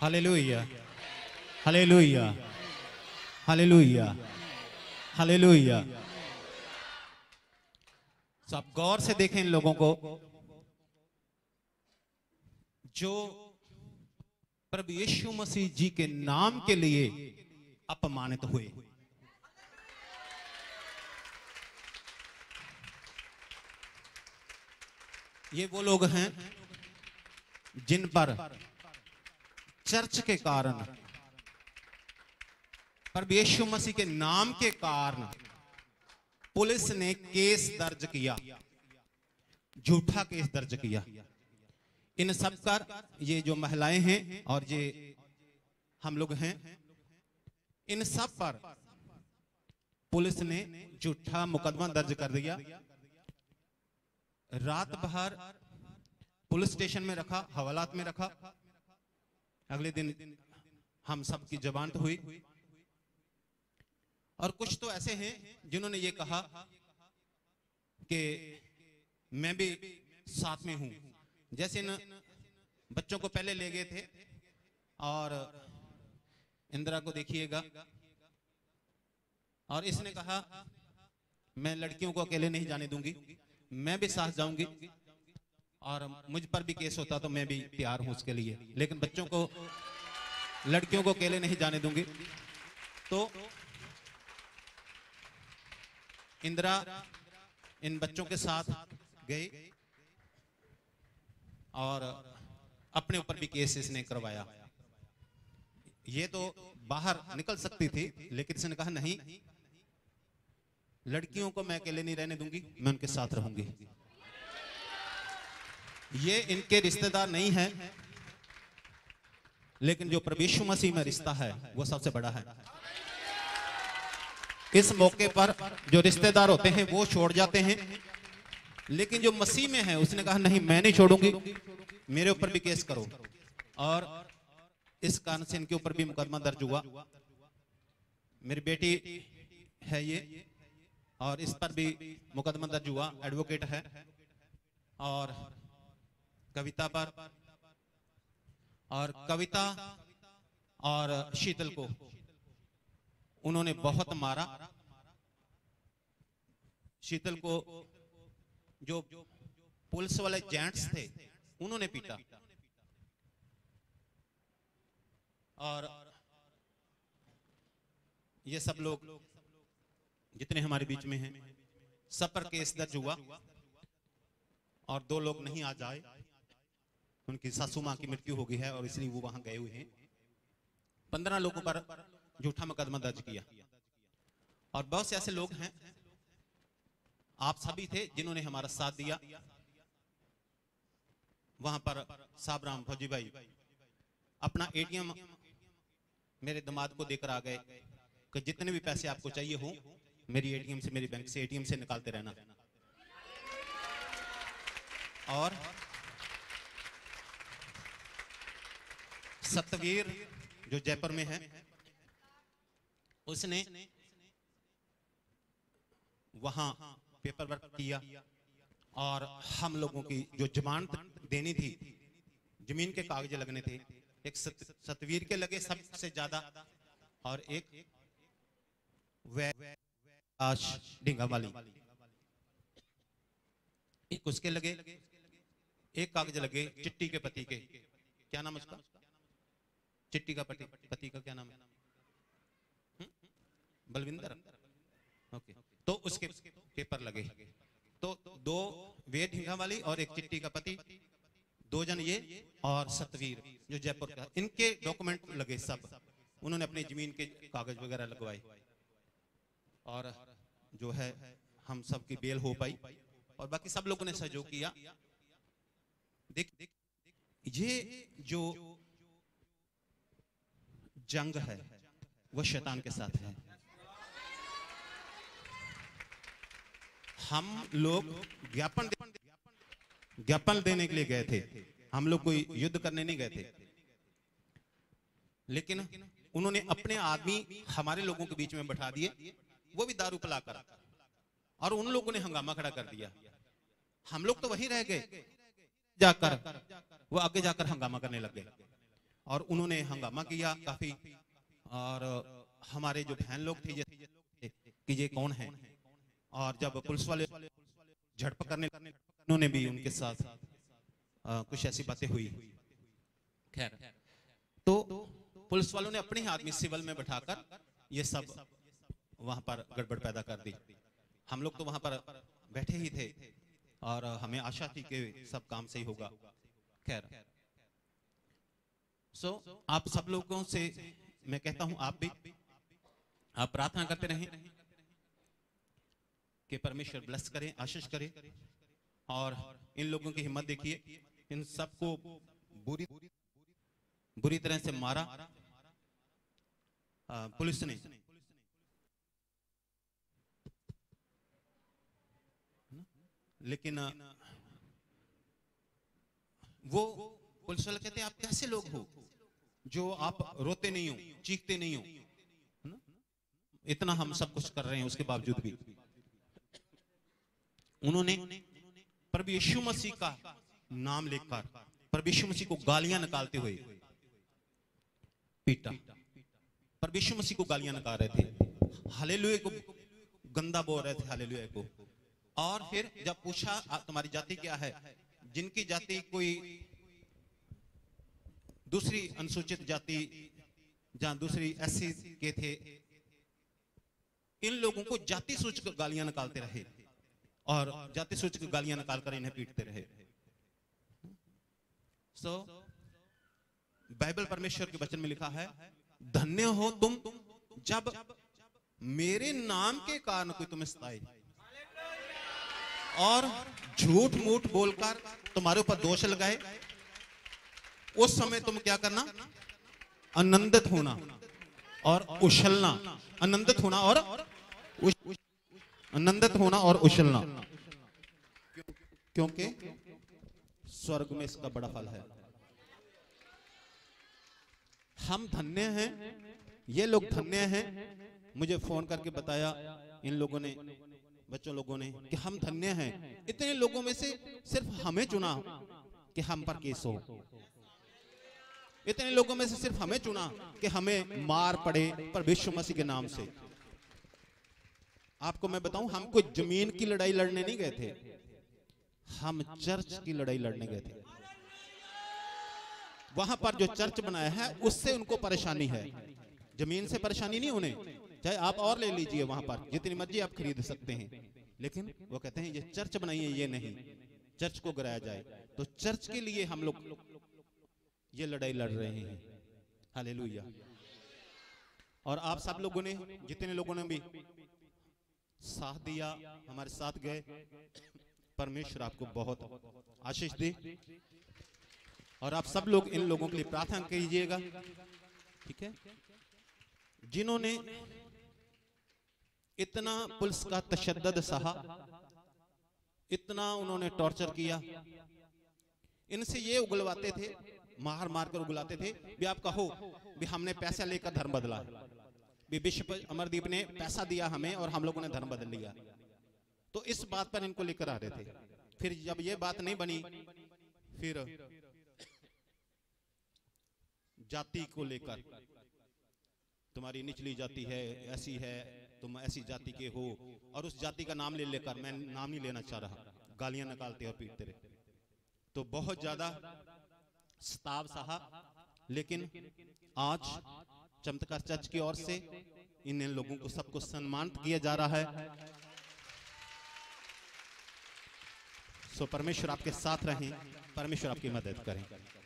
Hallelujah hallelujah hallelujah hallelujah. सब गौर से देखें इन लोगों को जो प्रभु यीशु मसीह जी के नाम के लिए अपमानित हुए। ये वो लोग हैं जिन पर चर्च के कारण, प्रभु यीशु मसीह के नाम के कारण पुलिस ने केस दर्ज किया, झूठा केस दर्ज किया। इन सब पर ये जो महिलाएं हैं और ये हम लोग हैं, इन सब पर पुलिस ने झूठा मुकदमा दर्ज कर दिया। रात भर पुलिस स्टेशन में रखा, हवालात में रखा। अगले दिन हम सब की जमानत हुई। और कुछ तो ऐसे हैं जिन्होंने ये कहा कि मैं भी साथ में हूं। जैसे इन बच्चों को पहले ले गए थे, और इंदिरा को देखिएगा, और इसने कहा मैं लड़कियों को अकेले नहीं जाने दूंगी, मैं भी साथ जाऊंगी, और मुझ पर भी केस होता तो मैं भी तैयार हूं उसके लिए, लेकिन बच्चों को, लड़कियों को अकेले नहीं जाने दूंगी। तो इंदिरा इन बच्चों के साथ गई और अपने ऊपर भी केस इसने करवाया। ये तो बाहर निकल सकती थी, लेकिन इसने कहा नहीं, लड़कियों को मैं अकेले नहीं रहने दूंगी, मैं उनके साथ रहूंगी। ये इनके रिश्तेदार नहीं है, लेकिन जो प्रभु यीशु मसीह में रिश्ता है वो सबसे बड़ा है। इस मौके पर जो रिश्तेदार होते हैं वो छोड़ जाते हैं, लेकिन जो मसीह में है उसने कहा नहीं, मैं नहीं छोड़ूंगी, मेरे ऊपर भी केस करो। और इस कारण से इनके ऊपर भी मुकदमा दर्ज हुआ। मेरी बेटी है ये, और इस पर भी मुकदमा दर्ज हुआ। एडवोकेट है, और कविता पर, और कविता और शीतल को उन्होंने बहुत मारा। शीतल को जो पुलिस वाले जेंट्स थे उन्होंने पीटा, और ये सब लोग जितने हमारे बीच में हैं सब पर केस दर्ज हुआ। और दो लोग नहीं आ जाए, उनकी सासू माँ की मृत्यु हो गई है और इसलिए वो वहां गए हुए हैं। 15 लोगों पर झूठा मुकदमा दर्ज किया। और बहुत से ऐसे लोग हैं, आप सभी थे जिन्होंने हमारा साथ दिया। वहां पर साबराम फौजी भाई अपना एटीएम मेरे दामाद को देकर आ गए कि जितने भी पैसे आपको चाहिए हो मेरी एटीएम से, मेरी बैंक से, एटीएम से निकालते रहना। और सतवीर जो जयपुर में है, उसने वहां पेपर वर्क किया, और हम लोगों की जो जमानत देनी थी, जमीन के कागज लगने थे, एक सतवीर के लगे सबसे ज्यादा, और एक आश डिंगा वाली, एक उसके लगे, एक कागज लगे चिट्टी के पति के। क्या नाम उसका? चिट्टी का पति, पति का क्या नाम है? बलविंदर। ओके। तो उसके पेपर लगे, तो दो वे ढींगा वाली और एक चिट्टी का पति, दो जन ये, और सतवीर जो जयपुर का, इनके डॉक्यूमेंट लगे सब। उन्होंने अपनी जमीन के कागज वगैरह लगवाए, और जो है हम सब की बेल हो पाई, और बाकी सब लोगों ने सहयोग किया। देख ये जो जंग है वो शैतान के साथ है। हम लोग ज्ञापन देने के लिए गए थे, हम लोग कोई युद्ध करने नहीं गए थे, लेकिन उन्होंने अपने आदमी हमारे लोगों के बीच में बैठा दिए, वो भी दारू पिलाकर, और उन लोगों ने हंगामा खड़ा कर दिया। हम लोग तो वहीं रह गए, जाकर वो आगे जाकर हंगामा करने लग गए। और उन्होंने हंगामा किया काफी। और हमारे जो बहन लोग थे कि ये कौन है, और जब पुलिस वाले झड़प करने उन्होंने भी उनके साथ कुछ ऐसी बातें हुई। खैर तो पुलिस वालों ने अपने ही आदमी सिविल में बैठाकर ये सब वहां पर गड़बड़ पैदा कर दी। हम लोग तो वहां पर बैठे ही थे और हमें आशा थी कि सब काम सही होगा। खैर सो आप सब लोगों से मैं कहता हूं, आप भी आप प्रार्थना करते रहें कि परमेश्वर ब्लेस करें, आशीष करें, और इन लोगों की हिम्मत देखिए। इन सबको बुरी बुरी तरह से मारा पुलिस ने। लेकिन वो पुलिस वाले कहते हैं आप कैसे लोग हो जो आप रोते नहीं हो, चीखते नहीं हो, इतना हम सब कुछ कर रहे हैं उसके बावजूद भी। उन्होंने प्रभु यीशु मसीह का नाम लेकर प्रभु यीशु मसीह को गालियां निकालते हुए पीटा। प्रभु यीशु मसीह को गालियां निकाल रहे थे, हालेलुया को गंदा बोल रहे थे, हालेलुया को। और फिर जब पूछा तुम्हारी जाति क्या है, जिनकी जाति कोई दूसरी अनुसूचित जाति या दूसरी एससी के थे, इन लोगों को जाति सूचक गालियां निकालते रहे और जाति सूचक गालियां निकालकर इन्हें पीटते रहे। सो बाइबल परमेश्वर के वचन में लिखा है, धन्य हो तुम जब मेरे नाम के कारण कोई तुम्हें सताए और झूठ मूठ बोलकर तुम्हारे ऊपर दोष लगाए, उस समय तुम क्या करना, आनंदित होना और उछलना। आनंदित होना और आनंदित होना और उछलना, क्योंकि स्वर्ग में इसका बड़ा फल है। हम धन्य हैं, ये लोग धन्य हैं। मुझे फोन करके बताया इन लोगों ने, बच्चों लोगों ने कि हम धन्य हैं, इतने लोगों में से सिर्फ हमें चुना कि हम पर केस हो, इतने लोगों में से सिर्फ हमें चुना कि हमें मार पड़े पर यीशु मसीह के नाम से। आपको मैं बताऊं, हम कोई जमीन की लड़ाई लड़ने नहीं गए थे, हम चर्च की लड़ाई लड़ने गए थे। वहां पर जो चर्च बनाया है उससे उनको परेशानी है, जमीन से परेशानी नहीं उन्हें। चाहे आप और ले लीजिए वहां पर, जितनी मर्जी आप खरीद सकते हैं, लेकिन वो कहते हैं ये चर्च बनाई है, ये नहीं, चर्च को गिराया जाए। तो चर्च के लिए हम लोग ये लड़ाई लड़ रहे हैं, हालेलुया। और आप सब लोगों ने, जितने लोगों ने भी साथ दिया, हमारे साथ गए, परमेश्वर आपको बहुत आशीष दे। और आप सब लोग इन लोगों के लिए प्रार्थना कीजिएगा, ठीक है, जिन्होंने इतना पुलिस का तशद्दद सहा, इतना उन्होंने टॉर्चर किया। इनसे ये उगलवाते थे, मार मार कर उगलाते थे भी आप कहो भी हमने पैसा लेकर धर्म बदला है, भी बिशप अमरदीप ने पैसा दिया हमें और हम लोगों ने धर्म बदल लिया। तो इस बात पर इनको लेकर आ रहे थे। फिर जब ये बात नहीं बनी, फिर जाति को लेकर, तुम्हारी निचली जाति है, ऐसी है, तुम ऐसी जाति के हो, और उस जाति का नाम ले लेकर, मैं नाम नहीं लेना चाह रहा, गालियां निकालते और पीटते रहे। तो बहुत ज्यादा सताव साहा। लेकिन आज चमत्कार चर्च की ओर से इन लोगों को सबको सम्मानित किया जा रहा है। सो परमेश्वर आपके साथ रहें, परमेश्वर आपकी मदद करें।